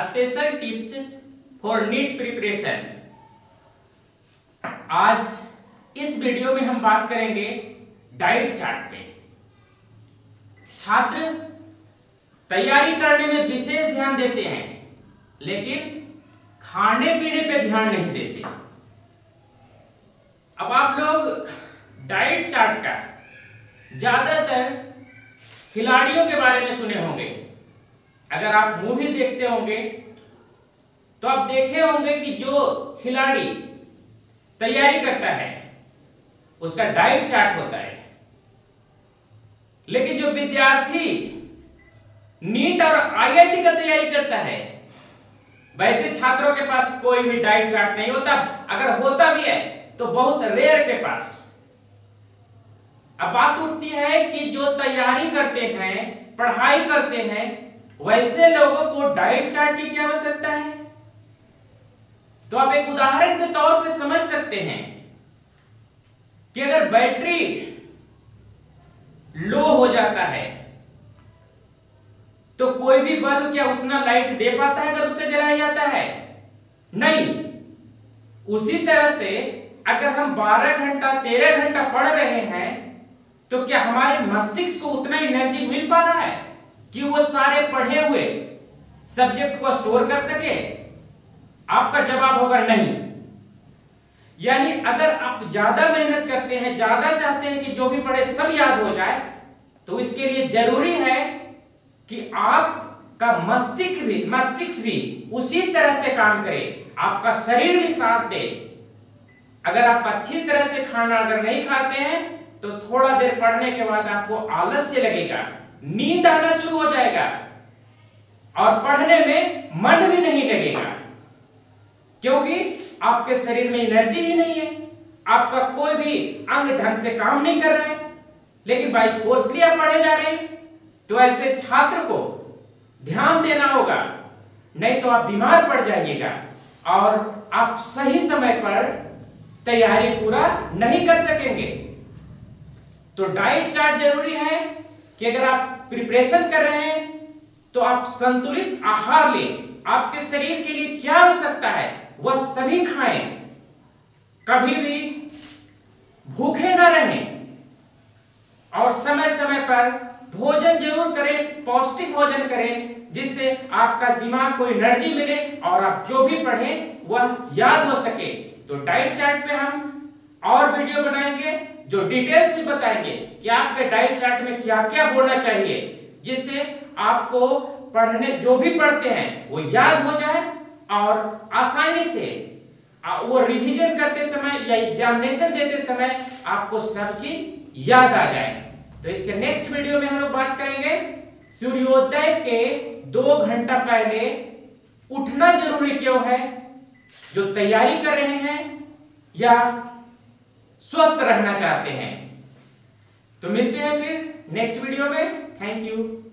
Special tips for NEET preparation. आज इस video में हम बात करेंगे डाइट चार्ट पे। छात्र तैयारी करने में विशेष ध्यान देते हैं लेकिन खाने पीने पे ध्यान नहीं देते। अब आप लोग डाइट चार्ट का ज्यादातर खिलाड़ियों के बारे में सुने होंगे। अगर आप मूवी देखते होंगे तो आप देखे होंगे कि जो खिलाड़ी तैयारी करता है उसका डाइट चार्ट होता है, लेकिन जो विद्यार्थी नीट और आईआईटी का तैयारी करता है वैसे छात्रों के पास कोई भी डाइट चार्ट नहीं होता। अगर होता भी है तो बहुत रेयर के पास। अब बात उठती है कि जो तैयारी करते हैं, पढ़ाई करते हैं, वैसे लोगों को डाइट चार्ट की क्या आवश्यकता है। तो आप एक उदाहरण के तौर पर समझ सकते हैं कि अगर बैटरी लो हो जाता है तो कोई भी बल्ब क्या उतना लाइट दे पाता है अगर उससे जलाया जाता है? नहीं। उसी तरह से अगर हम 12 घंटा 13 घंटा पढ़ रहे हैं तो क्या हमारे मस्तिष्क को उतना एनर्जी मिल पा रहा है कि वो सारे पढ़े हुए सब्जेक्ट को स्टोर कर सके? आपका जवाब होगा नहीं। यानी अगर आप ज्यादा मेहनत करते हैं, ज्यादा चाहते हैं कि जो भी पढ़े सब याद हो जाए, तो इसके लिए जरूरी है कि आपका मस्तिष्क भी उसी तरह से काम करे, आपका शरीर भी साथ दे। अगर आप अच्छी तरह से खाना अगर नहीं खाते हैं तो थोड़ा देर पढ़ने के बाद आपको आलस्य लगेगा, नींद आना शुरू हो जाएगा और पढ़ने में मन भी नहीं लगेगा, क्योंकि आपके शरीर में एनर्जी ही नहीं है, आपका कोई भी अंग ढंग से काम नहीं कर रहा है, लेकिन भाई कोर्स लिया पढ़े जा रहे हैं। तो ऐसे छात्र को ध्यान देना होगा, नहीं तो आप बीमार पड़ जाइएगा और आप सही समय पर तैयारी पूरा नहीं कर सकेंगे। तो डाइट चार्ट जरूरी है कि अगर आप प्रिपरेशन कर रहे हैं तो आप संतुलित आहार लें। आपके शरीर के लिए क्या आवश्यकता है वह सभी खाएं, कभी भी भूखे ना रहें और समय समय पर भोजन जरूर करें, पौष्टिक भोजन करें जिससे आपका दिमाग को एनर्जी मिले और आप जो भी पढ़ें वह याद हो सके। तो डाइट चार्ट पे हम और वीडियो बनाएंगे जो डिटेल्स में बताएंगे कि आपके डाइट चार्ट में क्या क्या होना चाहिए जिससे आपको पढ़ने जो भी पढ़ते हैं वो याद हो जाए और आसानी से वो रिवीजन करते समय या एग्जामिनेशन देते समय आपको सब चीज याद आ जाए। तो इसके नेक्स्ट वीडियो में हम लोग बात करेंगे सूर्योदय के 2 घंटा पहले उठना जरूरी क्यों है, जो तैयारी कर रहे हैं या स्वस्थ रहना चाहते हैं। तो मिलते हैं फिर नेक्स्ट वीडियो में। Thank you.